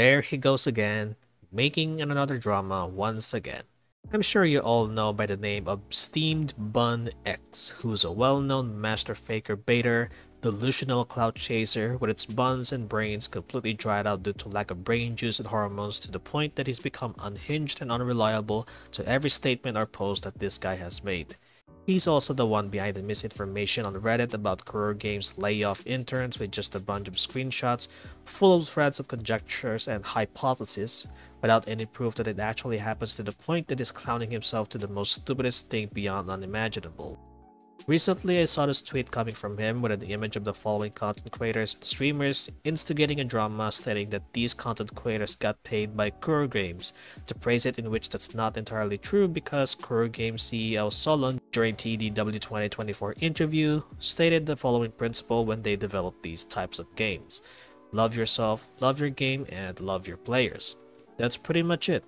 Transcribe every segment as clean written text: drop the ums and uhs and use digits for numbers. There he goes again, making another drama once again. I'm sure you all know by the name of Steamed Bun X, who's a well-known master faker baiter, delusional clout chaser with its buns and brains completely dried out due to lack of brain juice and hormones, to the point that he's become unhinged and unreliable to every statement or post that this guy has made. He's also the one behind the misinformation on Reddit about Kuro Games' layoff interns with just a bunch of screenshots full of threads of conjectures and hypotheses without any proof that it actually happens, to the point that he's clowning himself to the most stupidest thing beyond unimaginable. Recently, I saw this tweet coming from him with an image of the following content creators and streamers instigating a drama, stating that these content creators got paid by Kuro Games to praise it, in which that's not entirely true, because Kuro Games CEO Solon during TDW 2024 interview stated the following principle when they develop these types of games: love yourself, love your game, and love your players. That's pretty much it.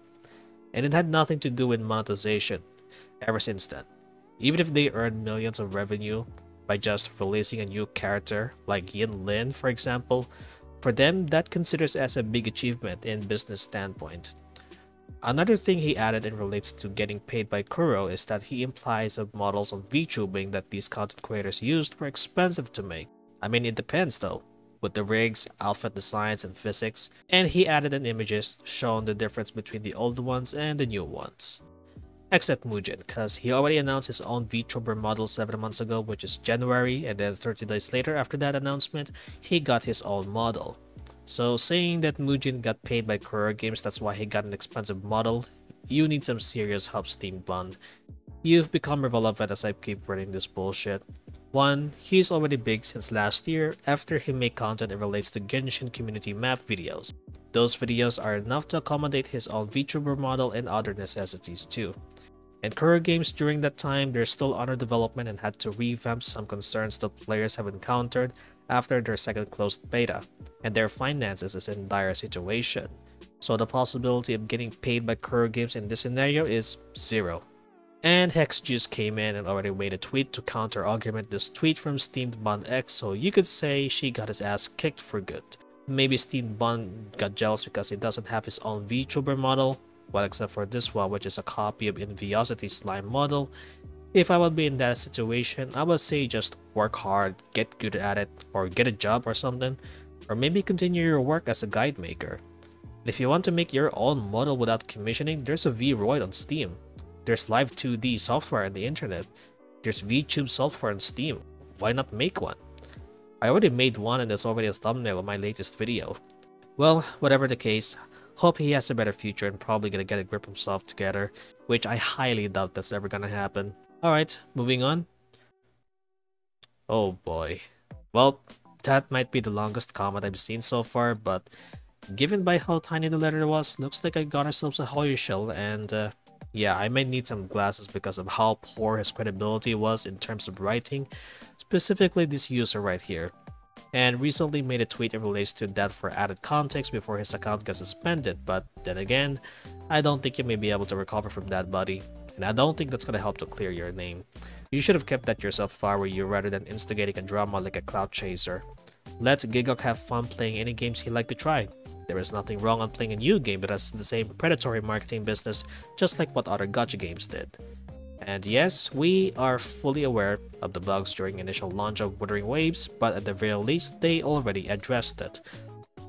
And it had nothing to do with monetization ever since then. Even if they earn millions of revenue by just releasing a new character, like Yin Lin for example, for them that considers as a big achievement in business standpoint. Another thing he added and relates to getting paid by Kuro is that he implies of models of VTubing that these content creators used were expensive to make. I mean, it depends though, with the rigs, outfit designs, and physics, and he added in images showing the difference between the old ones and the new ones. Except Mujin, cause he already announced his own VTuber model 7 months ago, which is January, and then 30 days later after that announcement, he got his own model. So saying that Mujin got paid by Kuro Games, that's why he got an expensive model, you need some serious help, Steamed Bun. You've become irrelevant as I keep running this bullshit. 1. He's already big since last year after he made content that relates to Genshin community map videos. Those videos are enough to accommodate his own VTuber model and other necessities too. And Kuro Games during that time, they're still under development and had to revamp some concerns that players have encountered after their second closed beta, and their finances is in dire situation. So the possibility of getting paid by Kuro Games in this scenario is zero. And Hexjuice came in and already made a tweet to counter-argument this tweet from Steamed Bun X, so you could say she got his ass kicked for good. Maybe Steamed Bun got jealous because he doesn't have his own VTuber model. Well, except for this one, which is a copy of Enviosity's slime model. If I would be in that situation, I would say just work hard, get good at it, or get a job or something, or maybe continue your work as a guide maker. If you want to make your own model without commissioning, there's a Vroid on Steam. There's live 2D software on the internet. There's VTube software on Steam. Why not make one? I already made one and there's already a thumbnail on my latest video. Well, whatever the case, hope he has a better future and probably gonna get a grip himself together, which I highly doubt that's ever gonna happen. Alright, moving on. Oh boy. Well, that might be the longest comment I've seen so far, but given by how tiny the letter was, looks like I got ourselves a Hoyo shell, and yeah, I might need some glasses because of how poor his credibility was in terms of writing, specifically this user right here. And recently made a tweet that relates to that for added context before his account got suspended, but then again, I don't think you may be able to recover from that, buddy, and I don't think that's gonna help to clear your name. You should have kept that yourself if I were you, rather than instigating a drama like a clout chaser. Let Gigguk have fun playing any games he liked to try. There is nothing wrong on playing a new game that has the same predatory marketing business, just like what other gacha games did. And yes, we are fully aware of the bugs during initial launch of Wuthering Waves, but at the very least, they already addressed it.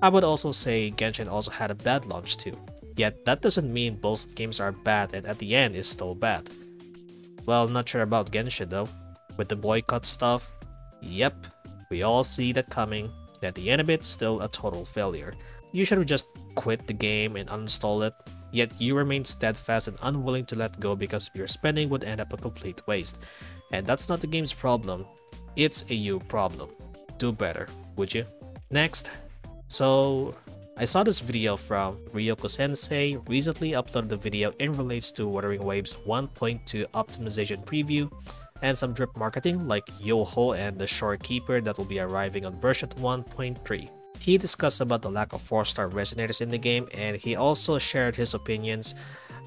I would also say Genshin also had a bad launch too. Yet, that doesn't mean both games are bad and at the end is still bad. Well, not sure about Genshin though. With the boycott stuff, yep, we all see that coming, and at the end of it, still a total failure. You should have just quit the game and uninstall it. Yet you remain steadfast and unwilling to let go because your spending would end up a complete waste. And that's not the game's problem, it's a you problem. Do better, would you? Next. So I saw this video from Ryoko Sensei recently uploaded the video in relates to Wuthering Waves 1.2 optimization preview and some drip marketing like Yoho and the Shore Keeper that will be arriving on version 1.3. He discussed about the lack of 4-star resonators in the game, and he also shared his opinions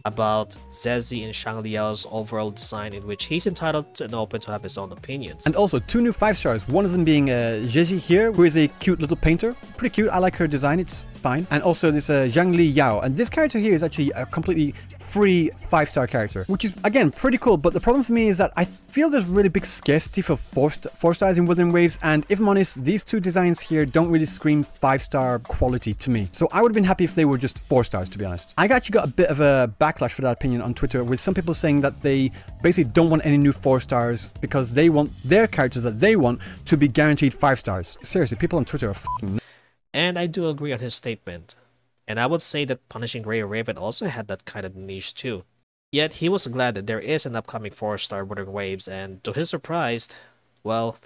about Zhezhi and Zhang Liao's overall design, in which he's entitled and open to have his own opinions. And also 2 new 5-stars, one of them being Zhezhi here, who is a cute little painter. Pretty cute, I like her design, it's fine. And also this Zhang Liyao, and this character here is actually a completely free 5-star character, which is again pretty cool. But the problem for me is that I feel there's really big scarcity for 4 stars in Wuthering Waves, and if I'm honest, these 2 designs here don't really scream 5-star quality to me. So I would have been happy if they were just 4 stars, to be honest. I actually got a bit of a backlash for that opinion on Twitter, with some people saying that they basically don't want any new 4 stars because they want their characters that they want to be guaranteed 5 stars. Seriously, people on Twitter are f***ing... And I do agree on his statement. And I would say that Punishing Gray Raven also had that kind of niche too. Yet he was glad that there is an upcoming 4-star Wuthering Waves, and to his surprise, well...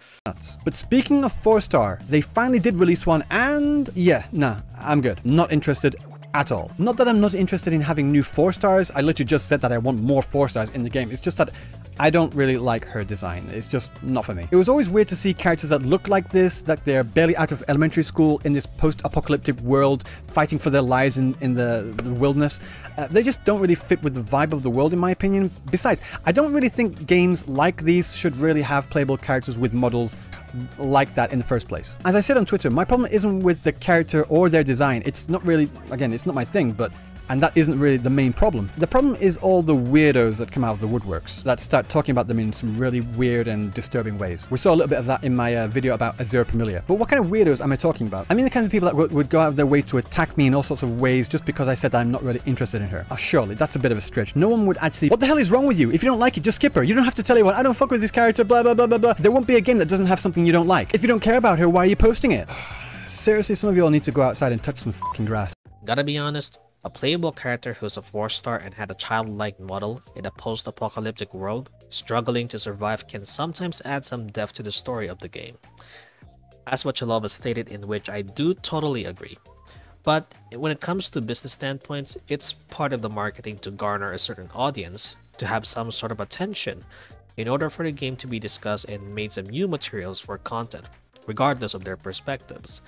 But speaking of 4-star, they finally did release one, and yeah, nah, I'm good. Not interested at all. Not that I'm not interested in having new 4-stars, I literally just said that I want more 4-stars in the game, it's just that I don't really like her design, it's just not for me. It was always weird to see characters that look like this, that they're barely out of elementary school in this post-apocalyptic world, fighting for their lives in the wilderness. They just don't really fit with the vibe of the world, in my opinion. Besides, I don't really think games like these should really have playable characters with models like that in the first place. As I said on Twitter, my problem isn't with the character or their design, it's not really, again, it's not my thing, but... And that isn't really the main problem. The problem is all the weirdos that come out of the woodworks that start talking about them in some really weird and disturbing ways. We saw a little bit of that in my video about Azur Pamelia. But what kind of weirdos am I talking about? I mean the kinds of people that would go out of their way to attack me in all sorts of ways just because I said that I'm not really interested in her. Oh, surely, that's a bit of a stretch. No one would actually... What the hell is wrong with you? If you don't like it, just skip her. You don't have to tell anyone, I don't fuck with this character, blah, blah, blah, blah, blah. There won't be a game that doesn't have something you don't like. If you don't care about her, why are you posting it? Seriously, some of you all need to go outside and touch some fucking grass. Gotta be honest. A playable character who's a 4-star and had a childlike model in a post-apocalyptic world, struggling to survive can sometimes add some depth to the story of the game. As what Chalova stated, in which I do totally agree. But when it comes to business standpoints, it's part of the marketing to garner a certain audience, to have some sort of attention, in order for the game to be discussed and made some new materials for content, regardless of their perspectives.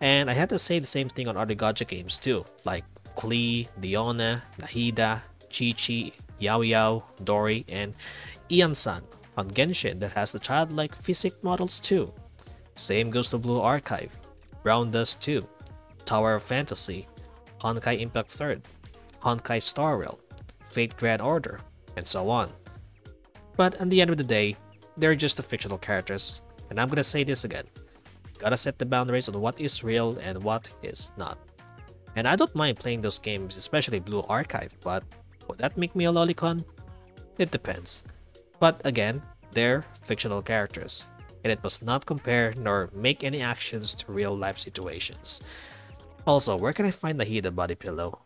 And I had to say the same thing on other gacha games too, like Klee, Diona, Nahida, Chichi, Yao Yao, Dori, and Ian-san on Genshin that has the childlike physique models too. Same goes to Blue Archive, Brown Dust 2, Tower of Fantasy, Honkai Impact 3rd, Honkai Star Rail, Fate Grand Order, and so on. But at the end of the day, they're just the fictional characters, and I'm gonna say this again. Gotta set the boundaries on what is real and what is not. And I don't mind playing those games, especially Blue Archive, but would that make me a lolicon? It depends. But again, they're fictional characters, and it must not compare nor make any actions to real life situations. Also, where can I find the Nahida body pillow?